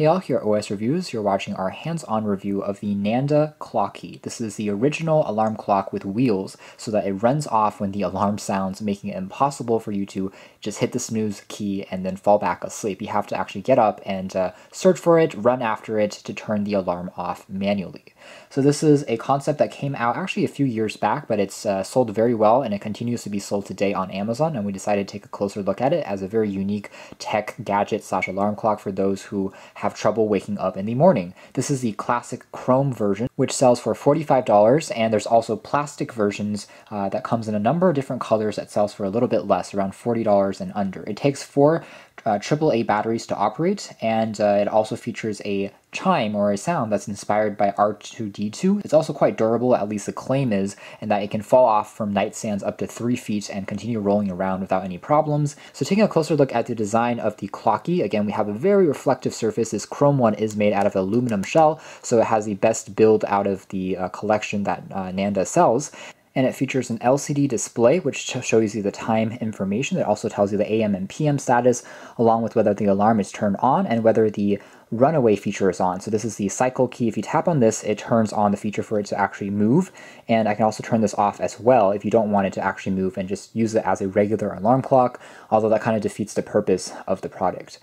Hey all, here at OS Reviews, you're watching our hands-on review of the Nanda Clocky. This is the original alarm clock with wheels so that it runs off when the alarm sounds, making it impossible for you to just hit the snooze key and then fall back asleep. You have to actually get up and search for it, run after it to turn the alarm off manually. So this is a concept that came out actually a few years back, but it's sold very well and it continues to be sold today on Amazon, and we decided to take a closer look at it as a very unique tech gadget slash alarm clock for those who have trouble waking up in the morning. This is the classic chrome version, which sells for $45, and there's also plastic versions that comes in a number of different colors that sells for a little bit less, around $40 and under. It takes four AAA batteries to operate, and it also features a chime or a sound that's inspired by R2-D2. It's also quite durable, at least the claim is, and that it can fall off from nightstands up to 3 feet and continue rolling around without any problems. So taking a closer look at the design of the Clocky, again, we have a very reflective surface. This chrome one is made out of aluminum shell, so it has the best build out of the collection that Nanda sells. And it features an LCD display, which shows you the time information. It also tells you the AM and PM status, along with whether the alarm is turned on and whether the runaway feature is on. So this is the cycle key. If you tap on this, it turns on the feature for it to actually move. And I can also turn this off as well if you don't want it to actually move and just use it as a regular alarm clock, although that kind of defeats the purpose of the product.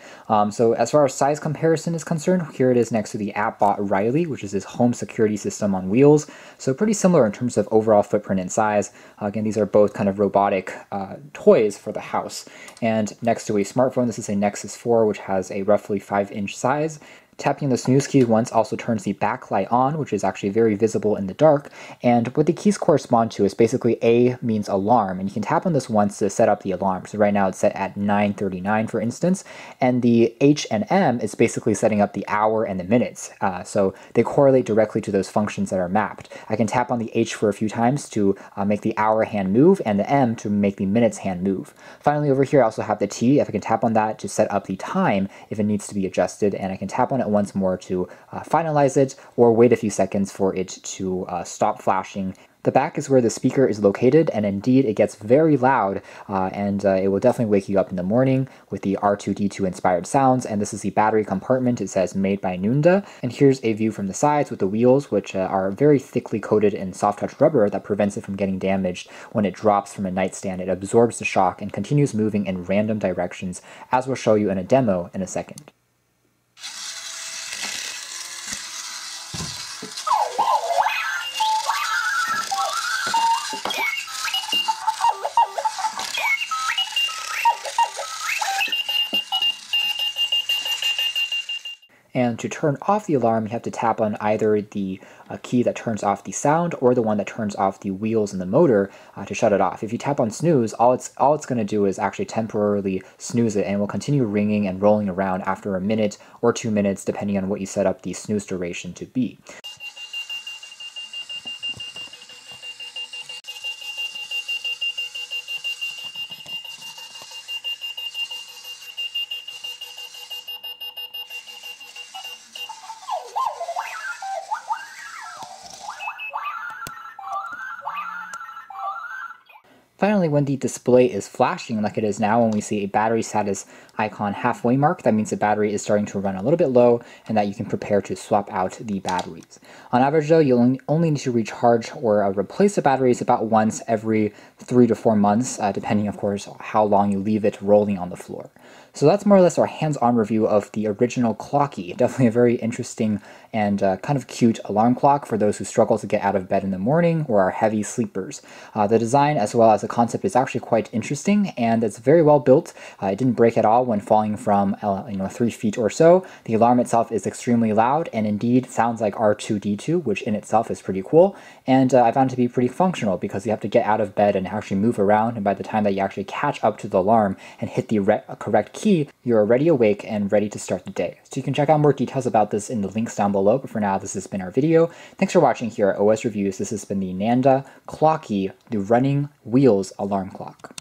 So as far as size comparison is concerned, here it is next to the AppBot Riley, which is this home security system on wheels. So pretty similar in terms of overall footprint and size. Again, these are both kind of robotic toys for the house. And next to a smartphone, this is a Nexus 4, which has a roughly 5-inch size. Tapping the snooze key once also turns the backlight on, which is actually very visible in the dark. And what the keys correspond to is basically A means alarm, and you can tap on this once to set up the alarm. So right now it's set at 9:39, for instance, and the H and M is basically setting up the hour and the minutes. So they correlate directly to those functions that are mapped. I can tap on the H for a few times to make the hour hand move, and the M to make the minutes hand move. Finally, over here I also have the T. If I can tap on that to set up the time if it needs to be adjusted, and I can tap on it once more to finalize it, or wait a few seconds for it to stop flashing. The back is where the speaker is located, and indeed it gets very loud, and it will definitely wake you up in the morning with the R2-D2 inspired sounds. And this is the battery compartment. It says made by Nanda. And here's a view from the sides with the wheels, which are very thickly coated in soft touch rubber that prevents it from getting damaged when it drops from a nightstand. It absorbs the shock and continues moving in random directions, as we'll show you in a demo in a second. And to turn off the alarm, you have to tap on either the key that turns off the sound or the one that turns off the wheels and the motor to shut it off. If you tap on snooze, all it's going to do is actually temporarily snooze it, and it will continue ringing and rolling around after a minute or 2 minutes, depending on what you set up the snooze duration to be. Finally, when the display is flashing like it is now, when we see a battery status icon halfway mark, that means the battery is starting to run a little bit low and that you can prepare to swap out the batteries. On average though, you'll only need to recharge or replace the batteries about once every 3 to 4 months, depending of course how long you leave it rolling on the floor. So that's more or less our hands-on review of the original Clocky. Definitely a very interesting and kind of cute alarm clock for those who struggle to get out of bed in the morning or are heavy sleepers. The design as well as the concept is actually quite interesting, and it's very well built. It didn't break at all when falling from 3 feet or so. The alarm itself is extremely loud and indeed sounds like R2-D2, which in itself is pretty cool. And I found it to be pretty functional because you have to get out of bed and actually move around, and by the time that you actually catch up to the alarm and hit the correct key, you're already awake and ready to start the day. So you can check out more details about this in the links down below, but for now, this has been our video. Thanks for watching here at OS Reviews. This has been the Nanda Clocky, the running wheels alarm clock.